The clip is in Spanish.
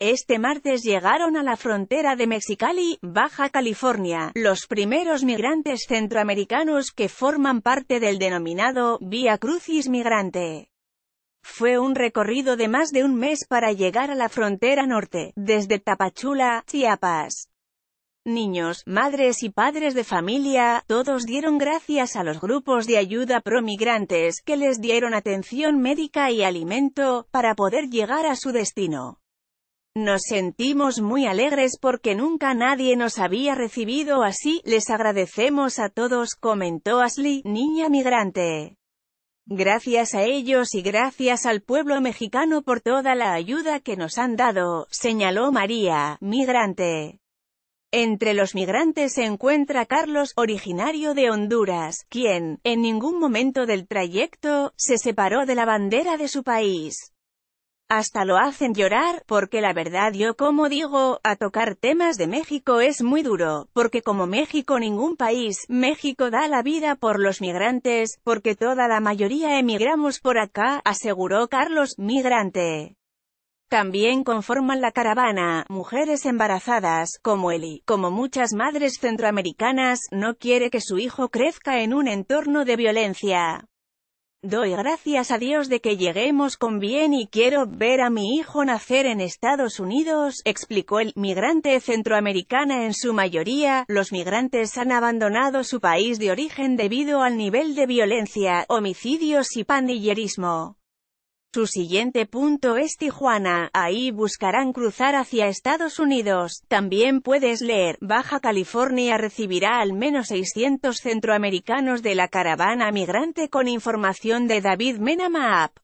Este martes llegaron a la frontera de Mexicali, Baja California, los primeros migrantes centroamericanos que forman parte del denominado Vía Crucis Migrante. Fue un recorrido de más de un mes para llegar a la frontera norte, desde Tapachula, Chiapas. Niños, madres y padres de familia, todos dieron gracias a los grupos de ayuda pro migrantes que les dieron atención médica y alimento, para poder llegar a su destino. Nos sentimos muy alegres porque nunca nadie nos había recibido así, les agradecemos a todos, comentó Ashley, niña migrante. Gracias a ellos y gracias al pueblo mexicano por toda la ayuda que nos han dado, señaló María, migrante. Entre los migrantes se encuentra Carlos, originario de Honduras, quien, en ningún momento del trayecto, se separó de la bandera de su país. Hasta lo hacen llorar, porque la verdad yo como digo, a tocar temas de México es muy duro, porque como México ningún país, México da la vida por los migrantes, porque toda la mayoría emigramos por acá, aseguró Carlos, migrante. También conforman la caravana, mujeres embarazadas, como Eli, como muchas madres centroamericanas, no quiere que su hijo crezca en un entorno de violencia. Doy gracias a Dios de que lleguemos con bien y quiero ver a mi hijo nacer en Estados Unidos, explicó el migrante centroamericana. En su mayoría, los migrantes han abandonado su país de origen debido al nivel de violencia, homicidios y pandillerismo. Su siguiente punto es Tijuana, ahí buscarán cruzar hacia Estados Unidos. También puedes leer, Baja California recibirá al menos 600 centroamericanos de la caravana migrante con información de David Menama App.